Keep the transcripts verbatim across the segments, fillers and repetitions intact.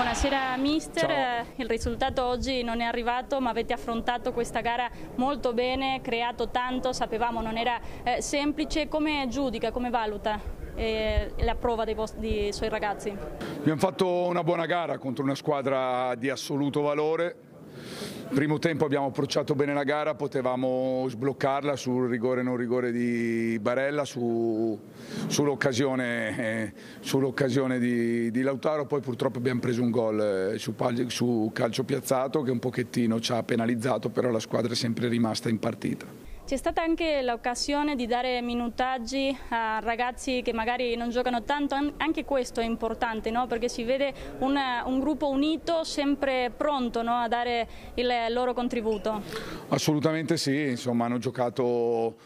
Buonasera mister, Ciao. Il risultato oggi non è arrivato, ma avete affrontato questa gara molto bene, creato tanto, sapevamo non era eh, semplice. Come giudica, come valuta eh, la prova dei, dei suoi ragazzi? Abbiamo fatto una buona gara contro una squadra di assoluto valore. Primo tempo abbiamo approcciato bene la gara, potevamo sbloccarla sul rigore non rigore di Barella, su, sull'occasione eh, sull'occasione di, di Lautaro. Poi purtroppo abbiamo preso un gol eh, su, su calcio piazzato che un pochettino ci ha penalizzato, però la squadra è sempre rimasta in partita. C'è stata anche l'occasione di dare minutaggi a ragazzi che magari non giocano tanto, anche questo è importante, no? Perché si vede un, un gruppo unito, sempre pronto, no? A dare il loro contributo. Assolutamente sì, insomma hanno giocato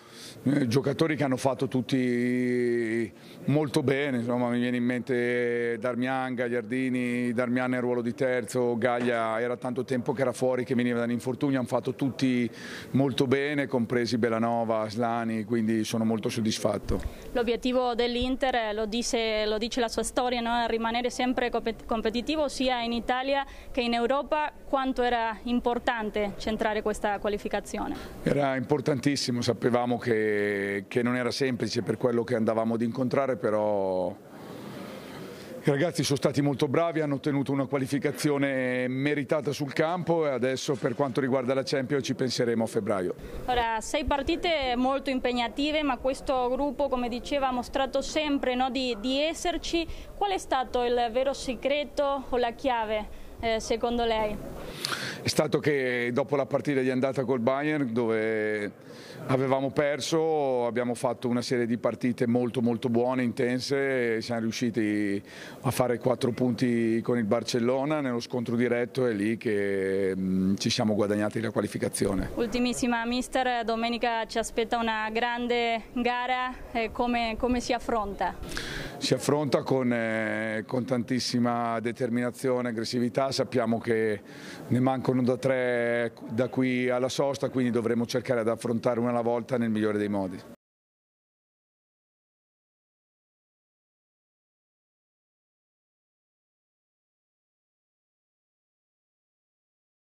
eh, giocatori che hanno fatto tutti molto bene, insomma mi viene in mente Darmian, Gagliardini, Darmian nel ruolo di terzo, Gaglia era tanto tempo che era fuori, che veniva da un infortunio, hanno fatto tutti molto bene, compresi Belanova, Aslani, quindi sono molto soddisfatto. L'obiettivo dell'Inter lo dice, lo dice la sua storia, no? Rimanere sempre competitivo sia in Italia che in Europa. Quanto era importante centrare questa qualificazione? Era importantissimo, sapevamo che, che non era semplice per quello che andavamo ad incontrare, però i ragazzi sono stati molto bravi, hanno ottenuto una qualificazione meritata sul campo e adesso per quanto riguarda la Champions ci penseremo a febbraio. Ora, sei partite molto impegnative, ma questo gruppo, come diceva, ha mostrato sempre, no, di, di esserci. Qual è stato il vero segreto o la chiave eh, secondo lei? È stato che dopo la partita di andata col Bayern, dove avevamo perso, abbiamo fatto una serie di partite molto molto buone, intense, e siamo riusciti a fare quattro punti con il Barcellona nello scontro diretto, e lì che mh, ci siamo guadagnati la qualificazione. Ultimissima mister, domenica ci aspetta una grande gara, eh, come, come si affronta? Si affronta con, eh, con tantissima determinazione, aggressività, sappiamo che ne mancano da tre da qui alla sosta, quindi dovremo cercare di affrontare una alla volta nel migliore dei modi.